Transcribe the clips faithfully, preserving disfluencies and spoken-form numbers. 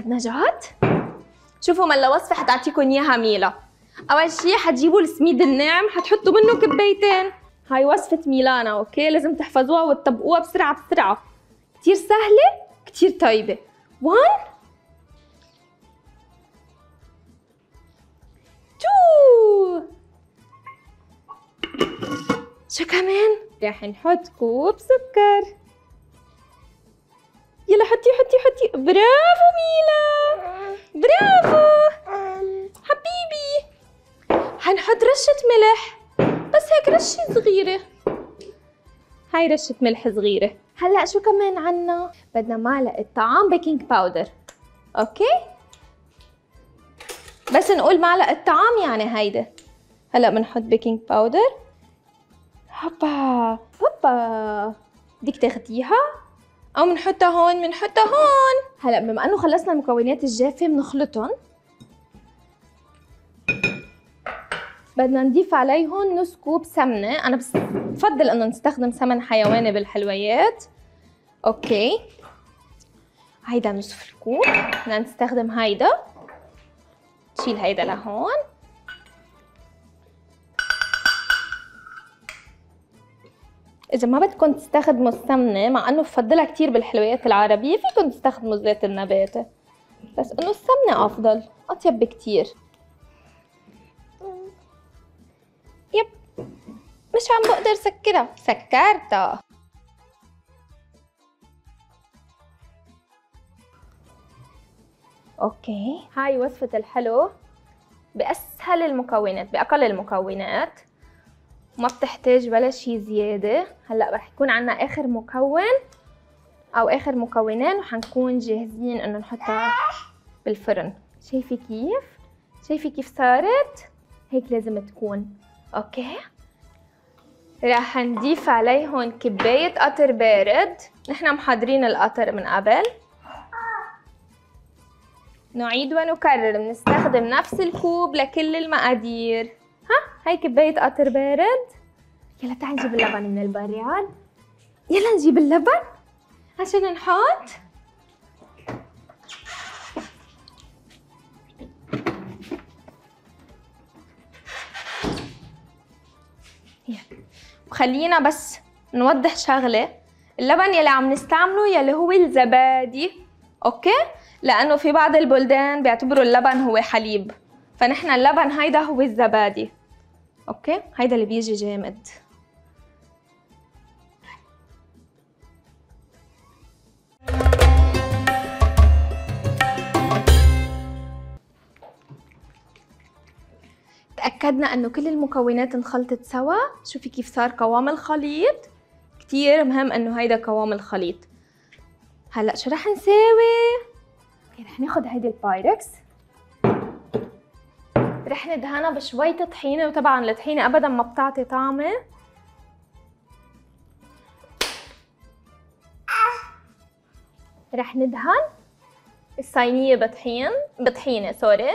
بدنا جات؟ شوفوا ملا وصفة حتعطيكم اياها ميلا. أول شي حتجيبوا السميد الناعم حتحطوا منه كبايتين. هاي وصفة ميلانا، أوكي؟ لازم تحفظوها وتطبقوها بسرعة بسرعة. كتير سهلة، كتير طيبة. وان تو شو كمان؟ رح نحط كوب سكر. يلا حطي حطي حطي. برافو ميلا، برافو حبيبي. حنحط رشة ملح، بس هيك رشة صغيرة. هاي رشة ملح صغيرة. هلا شو كمان عنا؟ بدنا معلقة طعام بيكنج باودر، اوكي؟ بس نقول معلقة طعام يعني هيدا. هلا بنحط بيكنج باودر. هوبا هوبا. بدك تاخديها او بنحطها هون؟ بنحطها هون. هلا بما انه خلصنا المكونات الجافه بنخلطهم. بدنا نضيف عليهم نص كوب سمنه، انا بفضل انه نستخدم سمن حيواني بالحلويات، اوكي؟ هيدا نصف الكوب، بدنا نستخدم هيدا. نشيل هيدا لهون. إذا ما بدكم تستخدموا السمنة، مع إنه بفضلها كتير بالحلويات العربية، فيكم تستخدموا زيت النباتي، بس إنه السمنة أفضل، أطيب بكتير. يب، مش عم بقدر سكرها، سكرتها. أوكي، هاي وصفة الحلو بأسهل المكونات، بأقل المكونات. ما بتحتاج ولا شي زيادة. هلأ رح يكون عنا آخر مكون أو آخر مكونين وحنكون جاهزين إنه نحطها بالفرن. شايفة كيف؟ شايفة كيف صارت؟ هيك لازم تكون، أوكي؟ رح نضيف عليهم كباية قطر بارد، نحن محضرين القطر من قبل. نعيد ونكرر، بنستخدم نفس الكوب لكل المقادير. هاي كباية قطر بارد. يلا تعالي نجيب اللبن من البراد. يلا نجيب اللبن عشان نحط. وخلينا بس نوضح شغلة، اللبن يلي عم نستعمله يلي هو الزبادي، اوكي؟ لأنه في بعض البلدان بيعتبروا اللبن هو حليب، فنحن اللبن هيدا هو الزبادي، اوكي؟ هيدا اللي بيجي جامد. تأكدنا انه كل المكونات انخلطت سوا. شوفي كيف صار قوام الخليط. كتير مهم انه هيدا قوام الخليط. هلا شو رح نساوي؟ رح ناخد هيدي البايركس، رح ندهنها بشوية طحينة، وطبعا الطحينة أبدا ما بتعطي طعمة. رح ندهن الصينية بطحين، بطحينة سوري.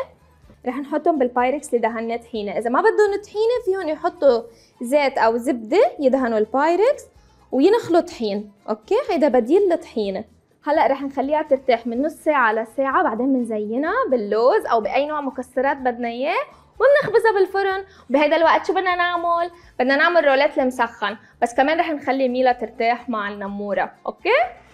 رح نحطهم بالبايركس اللي دهنا طحينة، إذا ما بدهم طحينة فيهم يحطوا زيت أو زبدة، يدهنوا البايركس وينخلوا طحين، أوكي؟ هيدا بديل لطحينة. هلا رح نخليها ترتاح من نص ساعة لساعة، بعدين بنزينها باللوز أو بأي نوع مكسرات بدنا إياه، وبنخبزها بالفرن. بهيدا الوقت شو بدنا نعمل؟ بدنا نعمل رولات المسخن، بس كمان رح نخلي ميلا ترتاح مع النمورة، أوكي؟